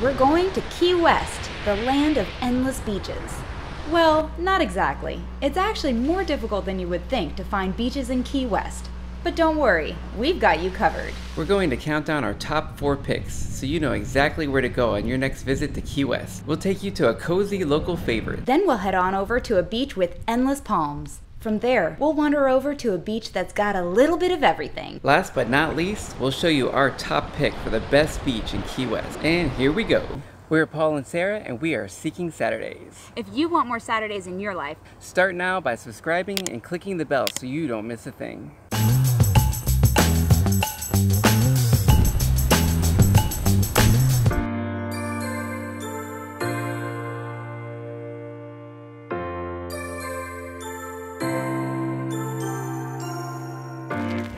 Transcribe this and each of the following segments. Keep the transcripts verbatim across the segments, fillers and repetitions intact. We're going to Key West, the land of endless beaches. Well, not exactly. It's actually more difficult than you would think to find beaches in Key West. But don't worry, we've got you covered. We're going to count down our top four picks, so you know exactly where to go on your next visit to Key West. We'll take you to a cozy local favorite. Then we'll head on over to a beach with endless palms. From there, we'll wander over to a beach that's got a little bit of everything. Last but not least, we'll show you our top pick for the best beach in Key West. And here we go. We're Paul and Sarah, and we are Seeking Saturdays. If you want more Saturdays in your life, start now by subscribing and clicking the bell so you don't miss a thing.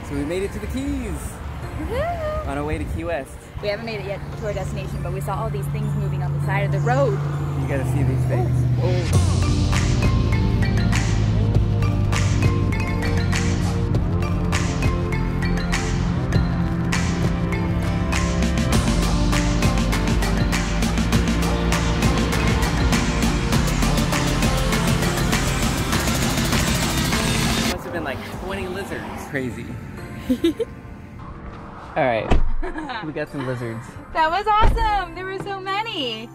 So we made it to the Keys! Woohoo! On our way to Key West. We haven't made it yet to our destination, but we saw all these things moving on the side of the road. You gotta see these things. Whoa. Must have been like twenty lizards. Crazy. All right, we got some lizards. That was awesome. There were so many.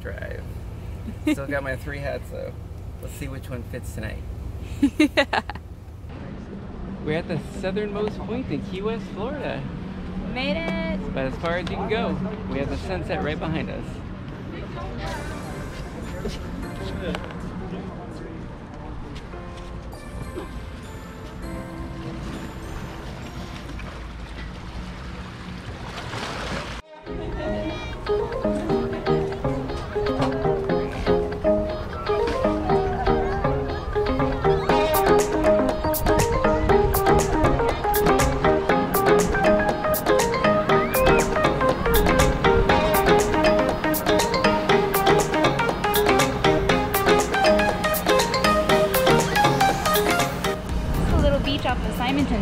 Drive. Still got my three hats though. Let's see which one fits tonight. Yeah. We're at the southernmost point in Key West, Florida. Made it! It's about as far as you can go. We have the sunset right behind us.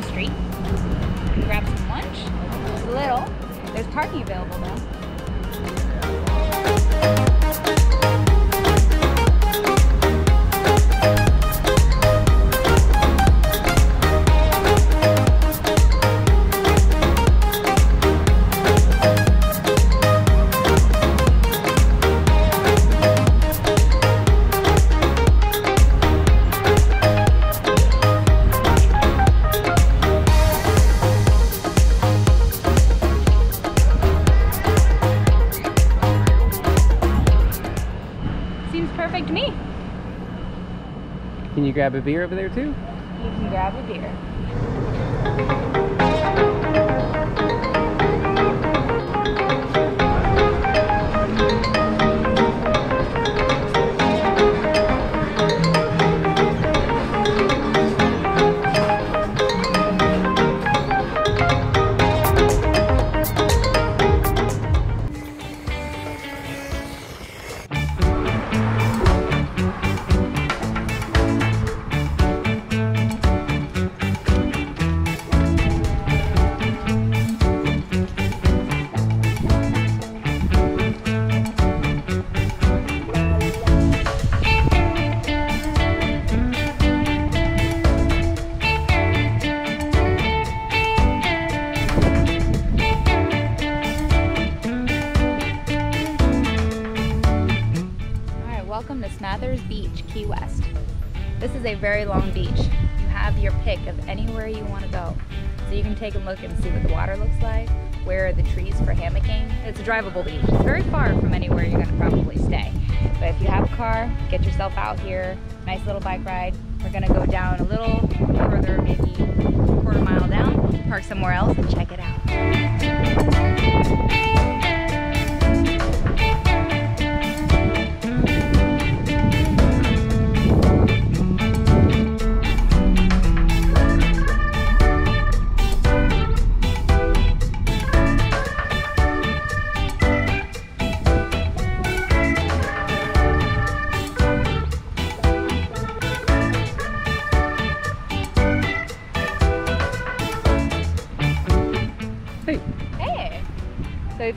Street. Grab some lunch. It's little. There's parking available though. Can you grab a beer over there too? You can grab a beer. Welcome to Smathers Beach, Key West. This is a very long beach. You have your pick of anywhere you want to go. So you can take a look and see what the water looks like, where are the trees for hammocking. It's a drivable beach. It's very far from anywhere you're going to probably stay. But if you have a car, get yourself out here. Nice little bike ride. We're going to go down a little further, maybe a quarter mile down, park somewhere else and check it out.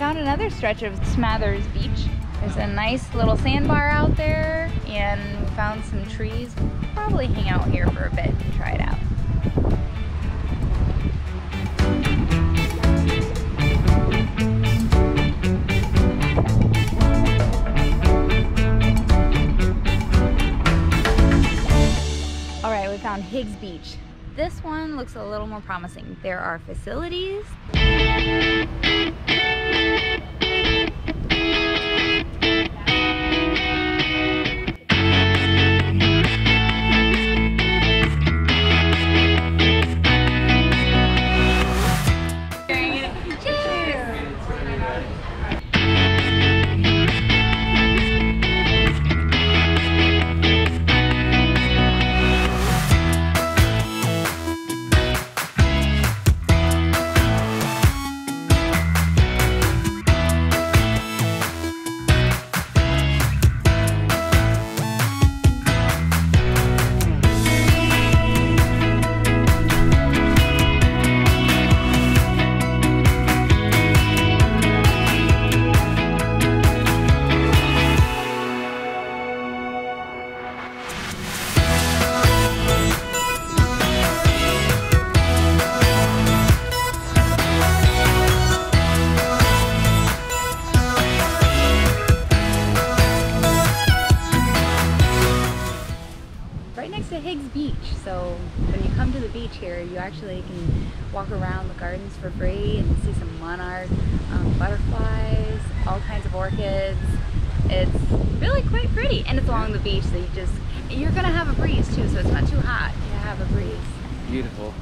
out another stretch of Smathers Beach. There's a nice little sandbar out there, and we found some trees. We'll probably hang out here for a bit and try it out. All right, we found Higgs Beach. This one looks a little more promising. There are facilities. Higgs Beach, so when you come to the beach here, you actually can walk around the gardens for free and see some monarch um, butterflies, all kinds of orchids. It's really quite pretty, and it's along the beach, so you just you're gonna have a breeze too, so it's not too hot to have a breeze. Beautiful.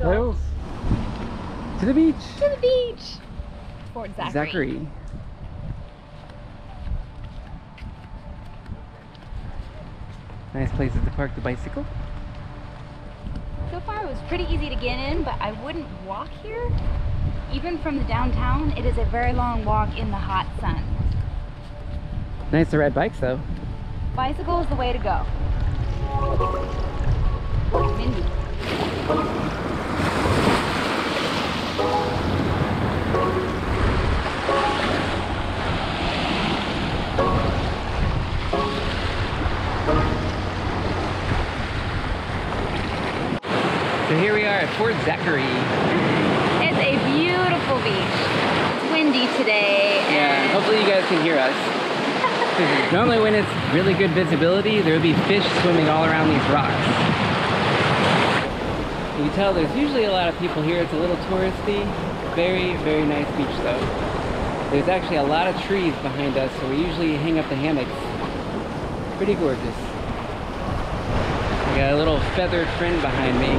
Hello. To the beach. To the beach. Fort Zachary. Zachary. Nice places to park the bicycle. So far it was pretty easy to get in, but I wouldn't walk here. Even from the downtown, it is a very long walk in the hot sun. Nice to ride bikes though. Bicycle is the way to go. Mindy. So here we are at Fort Zachary. It's a beautiful beach. It's windy today. And yeah, hopefully you guys can hear us. Normally when it's really good visibility, there would be fish swimming all around these rocks. You can tell there's usually a lot of people here. It's a little touristy. Very, very nice beach though. There's actually a lot of trees behind us, so we usually hang up the hammocks. Pretty gorgeous. I got a little feathered friend behind me.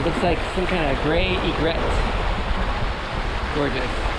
It looks like some kind of gray egret. Gorgeous.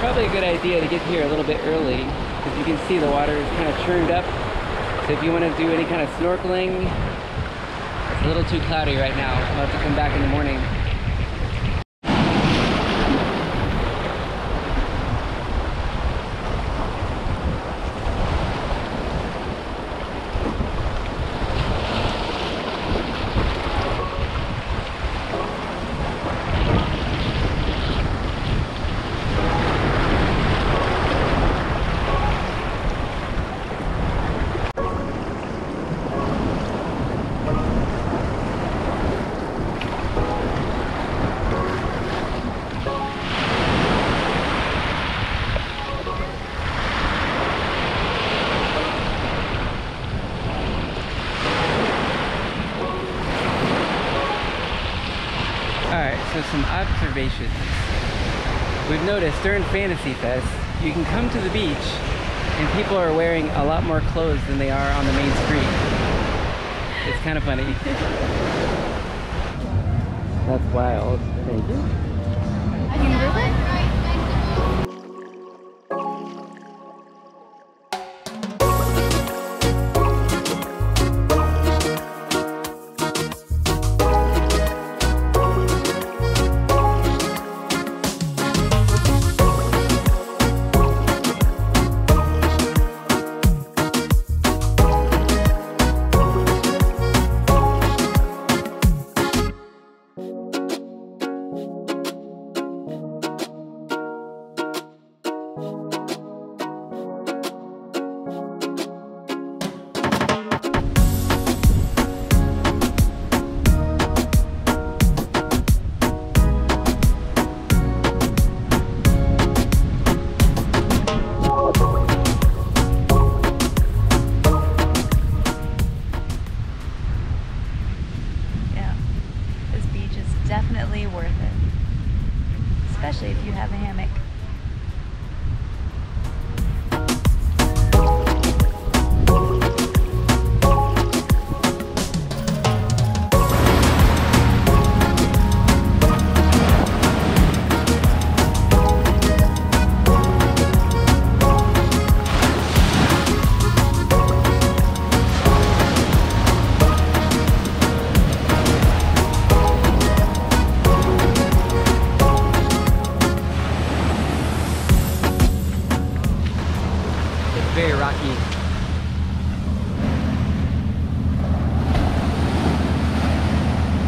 Probably a good idea to get here a little bit early because you can see the water is kind of churned up. So if you want to do any kind of snorkeling, A little too cloudy right now. I'll have to come back in the morning. Some observations. We've noticed during Fantasy Fest, you can come to the beach and people are wearing a lot more clothes than they are on the main street. It's kind of funny. That's wild. Thank you. I can do it.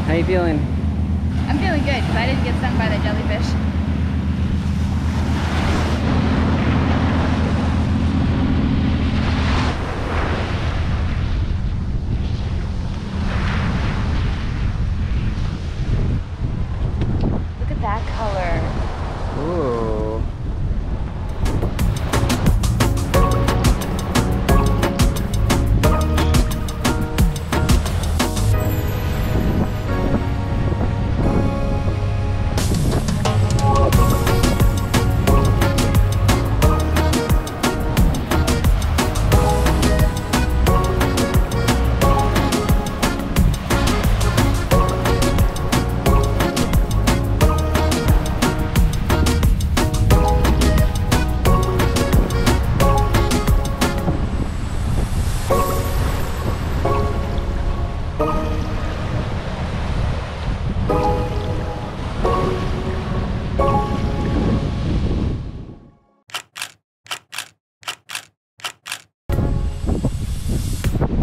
How you feeling? I'm feeling good because I didn't get stung by the jellyfish. Look at that color. Ooh.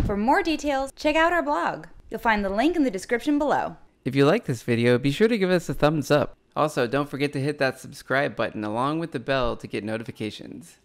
For more details, check out our blog. You'll find the link in the description below. If you like this video, be sure to give us a thumbs up. Also, don't forget to hit that subscribe button along with the bell to get notifications.